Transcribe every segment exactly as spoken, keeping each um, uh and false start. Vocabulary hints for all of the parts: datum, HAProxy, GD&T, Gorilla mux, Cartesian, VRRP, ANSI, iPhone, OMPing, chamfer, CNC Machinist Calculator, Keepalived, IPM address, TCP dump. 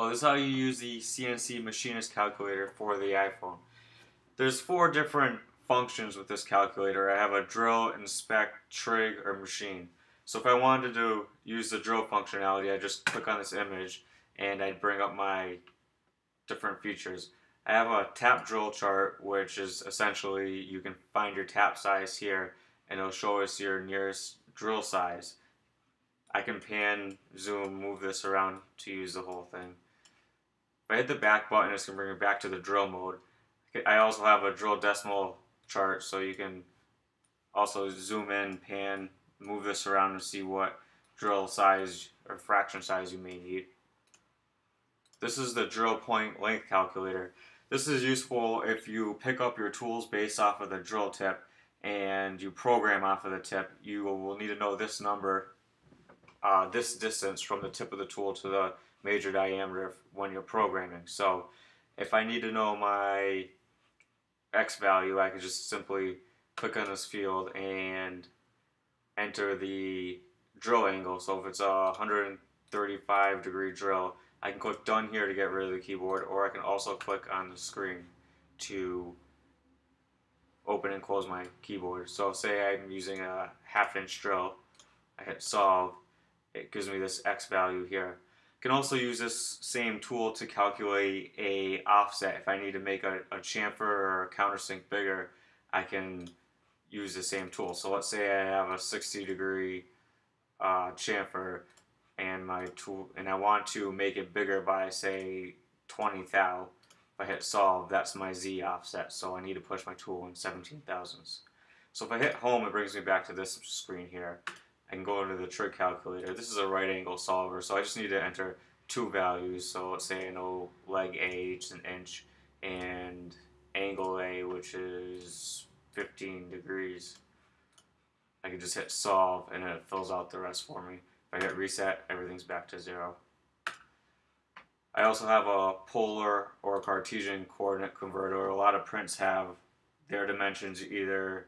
Well, this is how you use the C N C Machinist Calculator for the iPhone. There's four different functions with this calculator. I have a drill, inspect, trig, or machine. So if I wanted to use the drill functionality, I just click on this image and I'd bring up my different features. I have a tap drill chart, which is essentially you can find your tap size here and it'll show us your nearest drill size. I can pan, zoom, move this around to use the whole thing. If I hit the back button, it's going to bring me back to the drill mode. I also have a drill decimal chart, so you can also zoom in, pan, move this around and see what drill size or fraction size you may need. This is the drill point length calculator. This is useful if you pick up your tools based off of the drill tip and you program off of the tip. You will need to know this number, uh, this distance from the tip of the tool to the major diameter when you're programming. So if I need to know my X value, I can just simply click on this field and enter the drill angle. So if it's a one hundred thirty-five degree drill, I can click done here to get rid of the keyboard, or I can also click on the screen to open and close my keyboard. So say I'm using a half inch drill, I hit solve, it gives me this X value here. I can also use this same tool to calculate a offset. If I need to make a, a chamfer or a countersink bigger, I can use the same tool. So let's say I have a sixty degree uh, chamfer and my tool, and I want to make it bigger by say twenty thou. If I hit solve, that's my Z offset, so I need to push my tool in seventeen thousandths. So if I hit home, it brings me back to this screen here. I can go into the trig calculator. This is a right angle solver, so I just need to enter two values. So let's say I know leg A, which is an inch, and angle A, which is fifteen degrees. I can just hit solve and it fills out the rest for me. If I hit reset, everything's back to zero. I also have a polar or Cartesian coordinate converter. A lot of prints have their dimensions either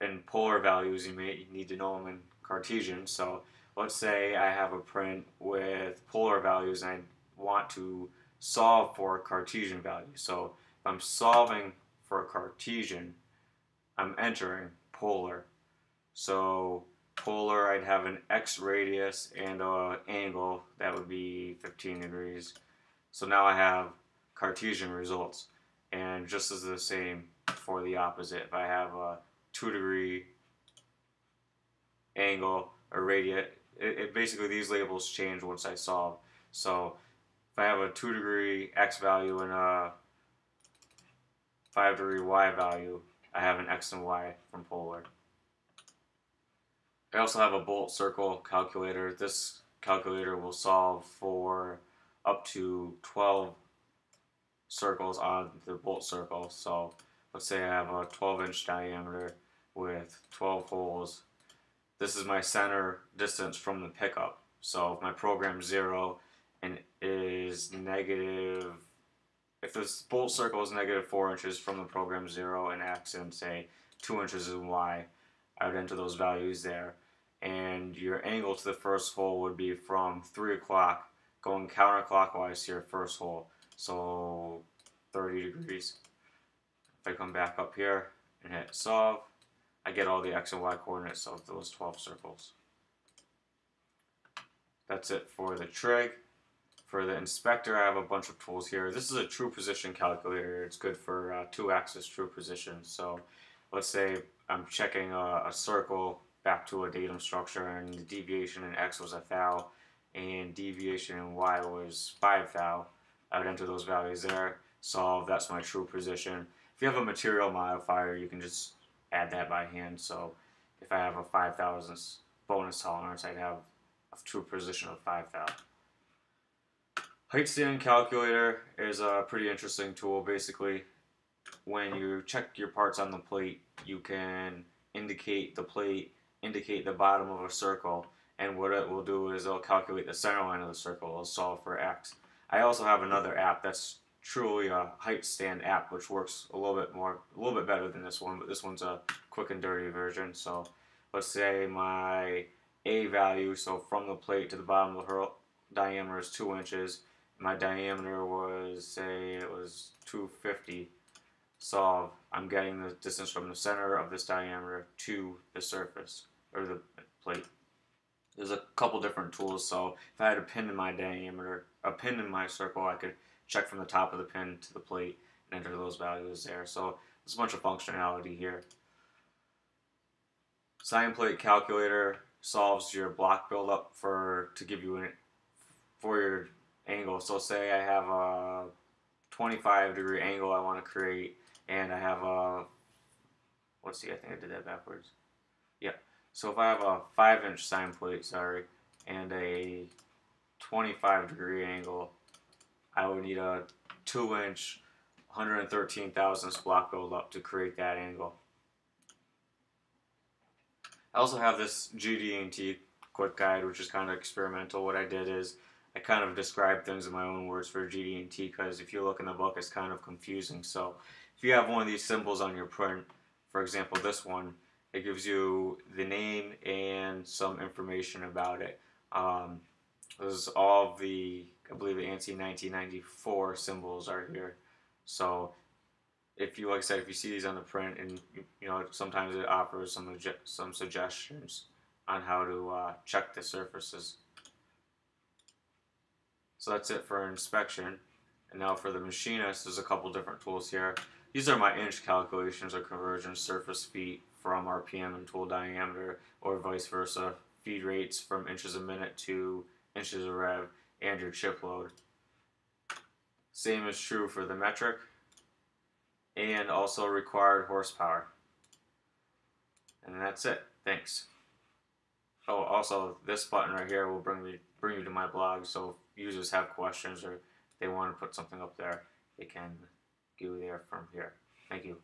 in polar values, you may need to know them in Cartesian. So let's say I have a print with polar values and I want to solve for Cartesian values. So if I'm solving for Cartesian, I'm entering polar. So polar, I'd have an X radius and an angle that would be fifteen degrees. So now I have Cartesian results, and just as the same for the opposite. If I have a two degree angle or radius, it, it basically these labels change once I solve. So if I have a two degree X value and a five degree Y value, I have an X and Y from polar. I also have a bolt circle calculator. This calculator will solve for up to twelve circles on the bolt circle. So let's say I have a twelve inch diameter with twelve holes. This is my center distance from the pickup. So if my program zero and is negative, if this bolt circle is negative four inches from the program zero and X and say two inches in Y, I would enter those values there. And your angle to the first hole would be from three o'clock going counterclockwise to your first hole, so thirty degrees. If I come back up here and hit solve, I get all the X and Y coordinates of those twelve circles. That's it for the trig. For the inspector, I have a bunch of tools here. This is a true position calculator. It's good for uh, two-axis true position. So let's say I'm checking a, a circle back to a datum structure, and the deviation in X was a thou and deviation in Y was five thou. I would enter those values there, solve, that's my true position. If you have a material modifier, you can just add that by hand. So if I have a five thousandths bonus tolerance, I'd have a true position of five thou. Height stand calculator is a pretty interesting tool. Basically, when you check your parts on the plate, you can indicate the plate, indicate the bottom of a circle, and what it will do is it'll calculate the center line of the circle. It'll solve for X. I also have another app that's truly a height stand app, which works a little bit more, a little bit better than this one, but this one's a quick and dirty version. So let's say my A value, so from the plate to the bottom of the hurl diameter is two inches, my diameter was, say it was two fifty, solve, I'm getting the distance from the center of this diameter to the surface, or the plate. There's a couple different tools, so if I had a pin in my diameter, a pin in my circle, I could check from the top of the pin to the plate and enter those values there. So there's a bunch of functionality here. Sign plate calculator solves your block buildup for to give you an for your angle. So say I have a twenty-five degree angle I want to create, and I have a, let's see, I think I did that backwards. Yeah. So if I have a five inch sign plate, sorry, and a twenty-five degree angle, I would need a two inch one hundred thirteen thousandths block buildup to create that angle. I also have this G D and T quick guide, which is kind of experimental. What I did is I kind of described things in my own words for G D and T, because if you look in the book, it's kind of confusing. So if you have one of these symbols on your print, for example this one, it gives you the name and some information about it. Um, this is all of the, I believe, the ANSI nineteen ninety-four symbols are here. So if you, like I said, if you see these on the print, and you know, sometimes it offers some some suggestions on how to uh, check the surfaces. So that's it for inspection. And now for the machinist, there's a couple different tools here. These are my inch calculations or conversions, surface feet from R P M and tool diameter, or vice versa, feed rates from inches a minute to inches a rev, and your chip load. Same is true for the metric, and also required horsepower. And that's it. Thanks. Oh, also this button right here will bring me bring you to my blog. So if users have questions or they want to put something up there, they can go there from here. Thank you.